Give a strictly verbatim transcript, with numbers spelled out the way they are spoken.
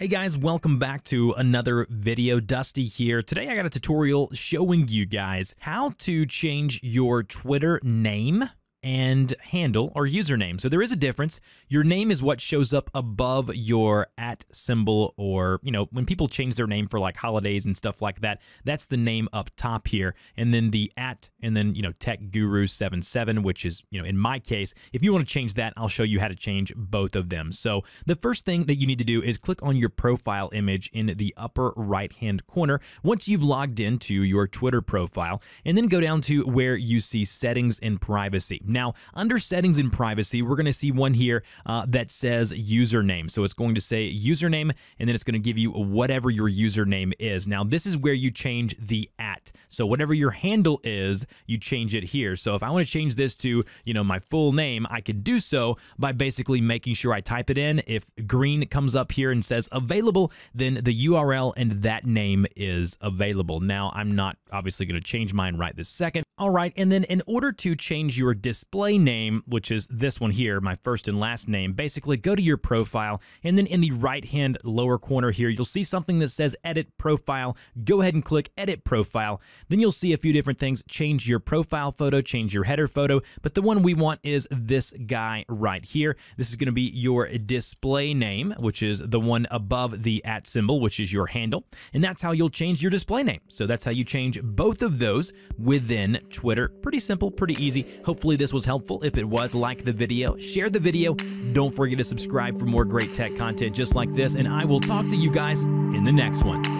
Hey guys, welcome back to another video. Dusty here. Today I got a tutorial showing you guys how to change your Twitter name and handle or username. So there is a difference. Your name is what shows up above your at symbol, or, you know, when people change their name for like holidays and stuff like that, that's the name up top here. And then the at, and then, you know, Tech Guru seventy-seven, which is, you know, in my case, if you want to change that, I'll show you how to change both of them. So the first thing that you need to do is click on your profile image in the upper right-hand corner once you've logged into your Twitter profile, and then go down to where you see settings and privacy. Now, under settings and privacy, we're going to see one here uh, that says username. So it's going to say username, and then it's going to give you whatever your username is. Now, this is where you change the at. So whatever your handle is, you change it here. So if I want to change this to, you know, my full name, I could do so by basically making sure I type it in. If green comes up here and says available, then the U R L and that name is available. Now, I'm not obviously going to change mine right this second. All right, and then in order to change your display name, which is this one here, my first and last name, basically go to your profile, and then in the right-hand lower corner here, you'll see something that says Edit Profile. Go ahead and click Edit Profile. Then you'll see a few different things. Change your profile photo, change your header photo, but the one we want is this guy right here. This is going to be your display name, which is the one above the at symbol, which is your handle, and that's how you'll change your display name. So that's how you change both of those within Twitter. Pretty simple, pretty easy. Hopefully this was helpful. If it was, like the video, share the video. Don't forget to subscribe for more great tech content just like this, and I will talk to you guys in the next one.